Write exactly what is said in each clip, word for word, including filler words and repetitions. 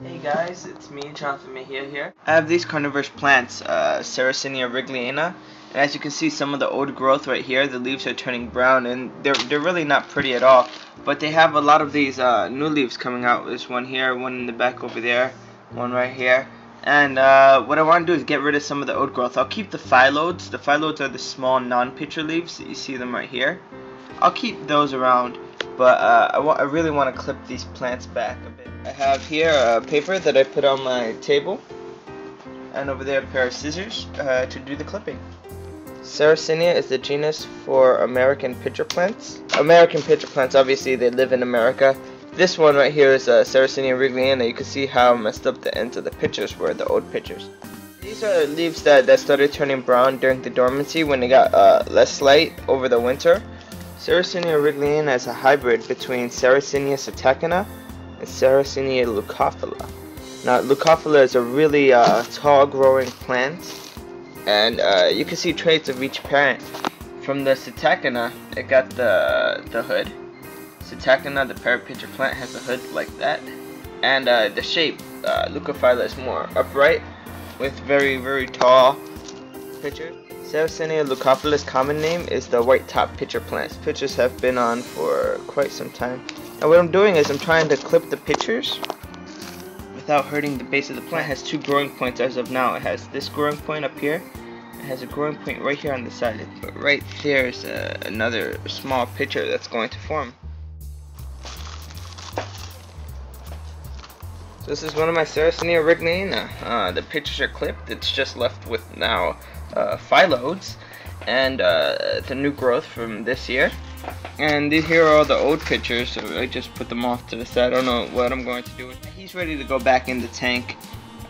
Hey guys, it's me, Jonathan Mejia here. I have these carnivorous plants, uh, Sarracenia wrigleyana, and as you can see, some of the old growth right here, the leaves are turning brown, and they're, they're really not pretty at all, but they have a lot of these uh, new leaves coming out. There's one here, one in the back over there, one right here, and uh, what I want to do is get rid of some of the old growth. I'll keep the phyllodes. The phyllodes are the small non-pitcher leaves that you see them right here. I'll keep those around. But uh, I, wa I really want to clip these plants back a bit. I have here a paper that I put on my table, and over there a pair of scissors uh, to do the clipping. Sarracenia is the genus for American pitcher plants. American pitcher plants, obviously, they live in America. This one right here is uh, Sarracenia wrigleyana. You can see how messed up the ends of the pitchers were, the old pitchers. These are leaves that, that started turning brown during the dormancy when they got uh, less light over the winter. Sarracenia wrigleyana is a hybrid between Sarracenia cytokina and Sarracenia leucophylla. Now, leucophylla is a really uh, tall growing plant, and uh, you can see traits of each parent. From the cytokina, it got the, the hood. Cytokina, the parent pitcher plant, has a hood like that. And uh, the shape, uh, leucophylla is more upright with very, very tall pitchers. Sarracenia leucophylla's common name is the white top pitcher plant. These pitchers have been on for quite some time. Now what I'm doing is I'm trying to clip the pitchers without hurting the base of the plant. It has two growing points as of now. It has this growing point up here. It has a growing point right here on the side. But right there is uh, another small pitcher that's going to form. So this is one of my Sarracenia wrigleyana. Uh, the pitchers are clipped. It's just left with now Uh, phyllodes and uh, the new growth from this year, and these here are all the old pitchers, so I just put them off to the side. I don't know what I'm going to do with. He's ready to go back in the tank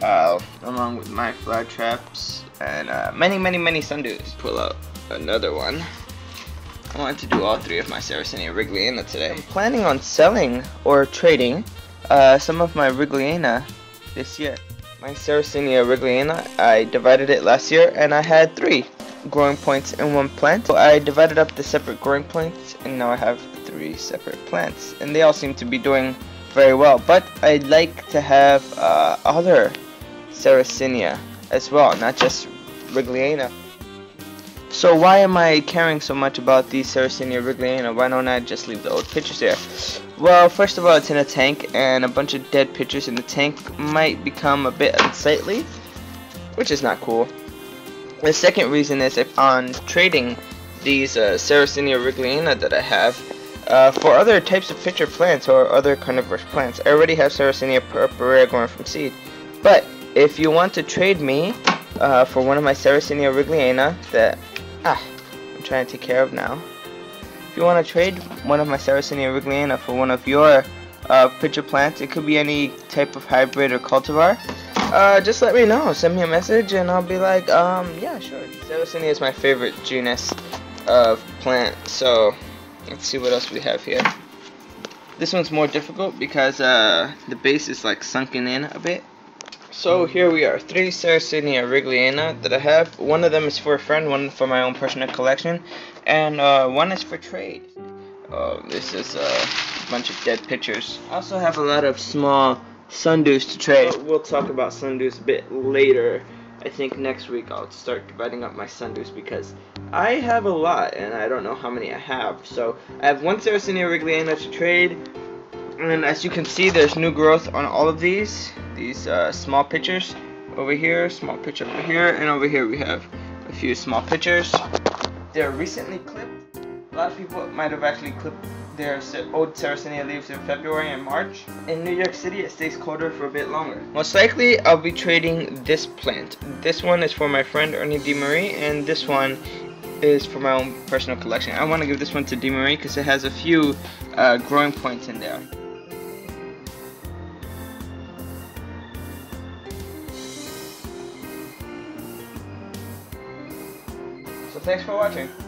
uh, along with my fly traps and uh, many many many sundews. Pull out another one. I wanted to do all three of my Sarracenia wrigleyana today. I'm planning on selling or trading uh, some of my wrigleyana this year. My Sarracenia wrigleyana, I divided it last year, and I had three growing points in one plant. So I divided up the separate growing points, and now I have three separate plants, and they all seem to be doing very well. But I'd like to have uh, other Sarracenia as well, not just wrigleyana. So why am I caring so much about these Sarracenia wrigleyana? Why don't I just leave the old pitchers there? Well, first of all, it's in a tank, and a bunch of dead pitchers in the tank might become a bit unsightly, which is not cool. The second reason is if on trading these uh, Sarracenia wrigleyana that I have uh, for other types of pitcher plants or other carnivorous plants. I already have Sarracenia purpurea growing from seed, but if you want to trade me uh, for one of my Sarracenia wrigleyana that Ah, I'm trying to take care of now. If you want to trade one of my Sarracenia wrigleyana for one of your uh, pitcher plants, it could be any type of hybrid or cultivar, uh, just let me know. Send me a message and I'll be like, um, yeah, sure. Sarracenia is my favorite genus of plant, so let's see what else we have here. This one's more difficult because uh, the base is like sunken in a bit. So here we are, three Sarracenia wrigleyana that I have. One of them is for a friend, one for my own personal collection, and uh, one is for trade. Uh, this is a bunch of dead pitchers. I also have a lot of small sundews to trade. So we'll talk about sundews a bit later. I think next week I'll start dividing up my sundews because I have a lot and I don't know how many I have. So I have one Sarracenia wrigleyana to trade. And as you can see, there's new growth on all of these. These uh, small pitchers over here, small pitcher over here, and over here we have a few small pitchers. They're recently clipped. A lot of people might have actually clipped their old Sarracenia leaves in February and March. In New York City, it stays colder for a bit longer. Most likely, I'll be trading this plant. This one is for my friend Ernie DeMarie, and this one is for my own personal collection. I want to give this one to DeMarie because it has a few uh, growing points in there. Thanks for watching.